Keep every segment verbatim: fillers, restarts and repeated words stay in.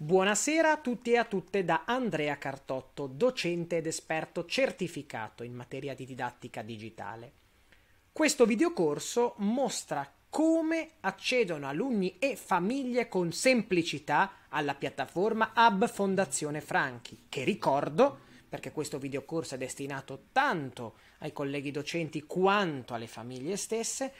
Buonasera a tutti e a tutte da Andrea Cartotto, docente ed esperto certificato in materia di didattica digitale. Questo videocorso mostra come accedono alunni e famiglie con semplicità alla piattaforma Hub Fondazione Franchi, che ricordo, perché questo videocorso è destinato tanto ai colleghi docenti quanto alle famiglie stesse,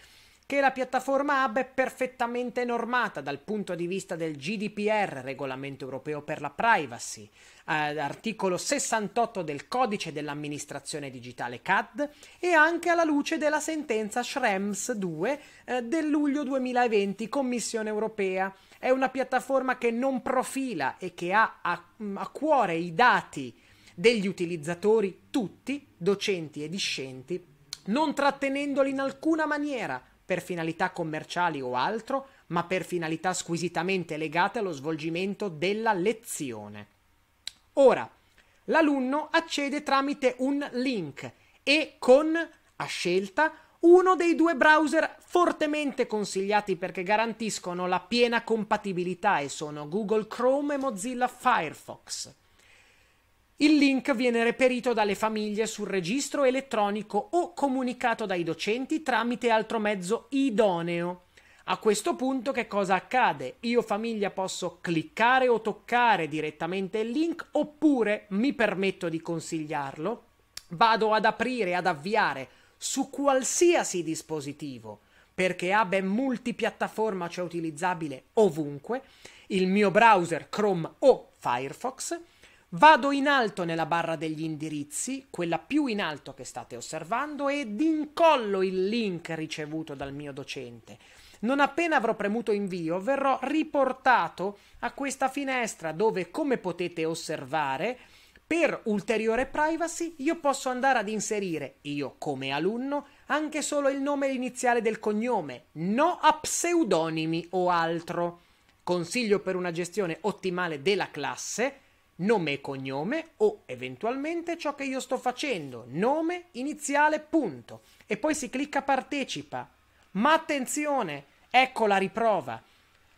che la piattaforma Hub è perfettamente normata dal punto di vista del G D P R, Regolamento Europeo per la Privacy, articolo sessantotto del Codice dell'Amministrazione Digitale C A D, e anche alla luce della sentenza Schrems due eh, del luglio duemilaventi, Commissione Europea. È una piattaforma che non profila e che ha a, a cuore i dati degli utilizzatori, tutti, docenti e discenti, non trattenendoli in alcuna maniera per finalità commerciali o altro, ma per finalità squisitamente legate allo svolgimento della lezione. Ora, l'alunno accede tramite un link e con, a scelta, uno dei due browser fortemente consigliati perché garantiscono la piena compatibilità e sono Google Chrome e Mozilla Firefox. Il link viene reperito dalle famiglie sul registro elettronico o comunicato dai docenti tramite altro mezzo idoneo. A questo punto che cosa accade? Io famiglia posso cliccare o toccare direttamente il link oppure, mi permetto di consigliarlo, vado ad aprire, ad avviare su qualsiasi dispositivo, perché Hub è multipiattaforma, cioè utilizzabile ovunque, il mio browser Chrome o Firefox. Vado in alto nella barra degli indirizzi, quella più in alto che state osservando, ed incollo il link ricevuto dal mio docente. Non appena avrò premuto invio, verrò riportato a questa finestra dove, come potete osservare, per ulteriore privacy io posso andare ad inserire, io come alunno, anche solo il nome iniziale del cognome, no a pseudonimi o altro. Consiglio per una gestione ottimale della classe: nome e cognome o eventualmente ciò che io sto facendo, nome, iniziale, punto. E poi si clicca partecipa. Ma attenzione, ecco la riprova.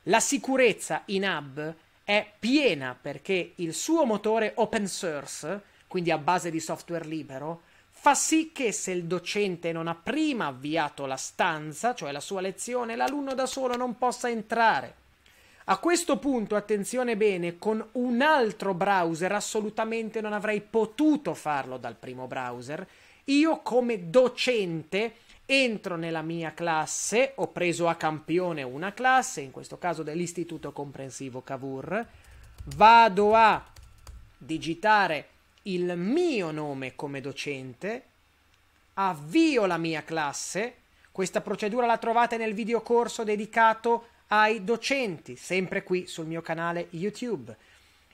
La sicurezza in Hub è piena perché il suo motore open source, quindi a base di software libero, fa sì che se il docente non ha prima avviato la stanza, cioè la sua lezione, l'alunno da solo non possa entrare. A questo punto, attenzione bene, con un altro browser assolutamente non avrei potuto farlo dal primo browser. Io come docente entro nella mia classe, ho preso a campione una classe, in questo caso dell'Istituto Comprensivo Cavour, vado a digitare il mio nome come docente, avvio la mia classe, questa procedura la trovate nel videocorso dedicato ai docenti, sempre qui sul mio canale YouTube.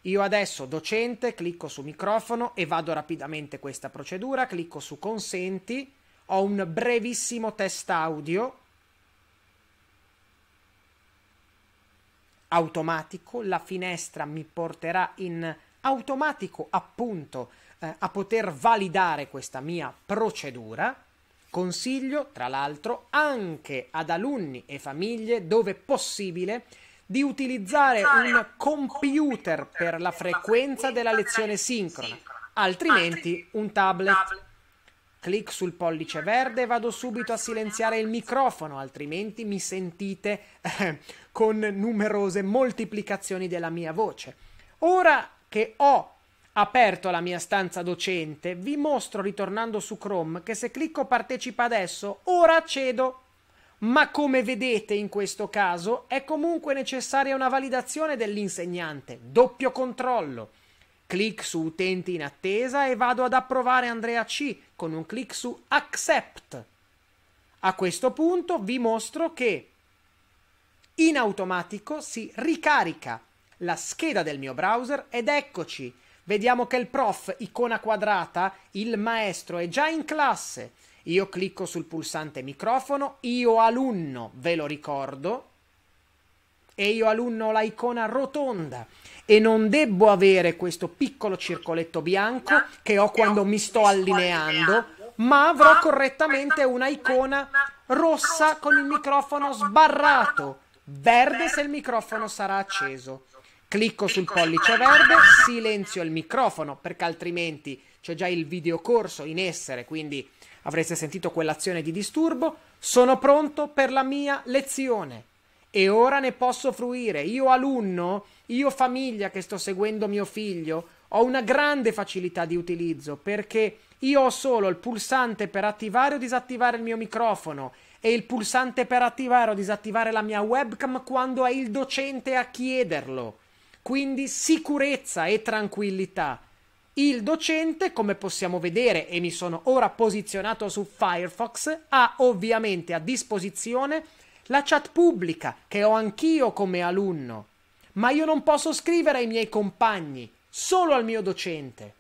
Io adesso docente, clicco su microfono e vado rapidamente questa procedura, clicco su consenti, ho un brevissimo test audio automatico, la finestra mi porterà in automatico appunto eh, a poter validare questa mia procedura. Consiglio, tra l'altro, anche ad alunni e famiglie, dove possibile, di utilizzare un computer per la frequenza della lezione sincrona, altrimenti un tablet. Clic sul pollice verde e vado subito a silenziare il microfono, altrimenti mi sentite eh, con numerose moltiplicazioni della mia voce. Ora che ho aperto la mia stanza docente, vi mostro, ritornando su Chrome, che se clicco partecipa adesso, ora accedo. Ma come vedete in questo caso è comunque necessaria una validazione dell'insegnante, doppio controllo. Clic su utenti in attesa e vado ad approvare Andrea C con un clic su accept. A questo punto vi mostro che in automatico si ricarica la scheda del mio browser ed eccoci. Vediamo che il prof, icona quadrata, il maestro è già in classe. Io clicco sul pulsante microfono, io alunno, ve lo ricordo, e io alunno ho la icona rotonda e non debbo avere questo piccolo circoletto bianco che ho quando mi sto allineando, ma avrò correttamente una icona rossa con il microfono sbarrato, verde se il microfono sarà acceso. Clicco sul pollice verde, silenzio il microfono perché altrimenti c'è già il videocorso in essere, quindi avreste sentito quell'azione di disturbo. Sono pronto per la mia lezione e ora ne posso fruire. Io alunno, io famiglia che sto seguendo mio figlio, ho una grande facilità di utilizzo perché io ho solo il pulsante per attivare o disattivare il mio microfono e il pulsante per attivare o disattivare la mia webcam quando è il docente a chiederlo. Quindi sicurezza e tranquillità. Il docente, come possiamo vedere, e mi sono ora posizionato su Firefox, ha ovviamente a disposizione la chat pubblica che ho anch'io come alunno, ma io non posso scrivere ai miei compagni, solo al mio docente.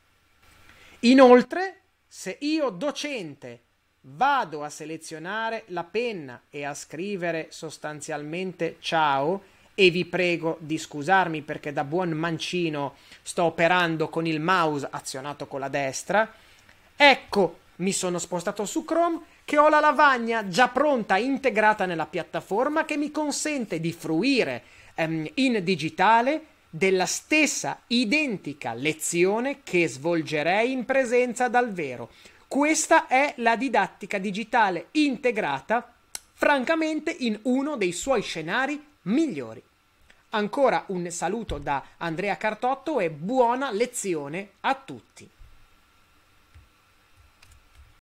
Inoltre, se io docente vado a selezionare la penna e a scrivere sostanzialmente ciao, e vi prego di scusarmi perché da buon mancino sto operando con il mouse azionato con la destra. Ecco, mi sono spostato su Chrome che ho la lavagna già pronta, integrata nella piattaforma, che mi consente di fruire ehm, in digitale della stessa identica lezione che svolgerei in presenza dal vero. Questa è la didattica digitale integrata, francamente in uno dei suoi scenari migliori. Ancora un saluto da Andrea Cartotto e buona lezione a tutti.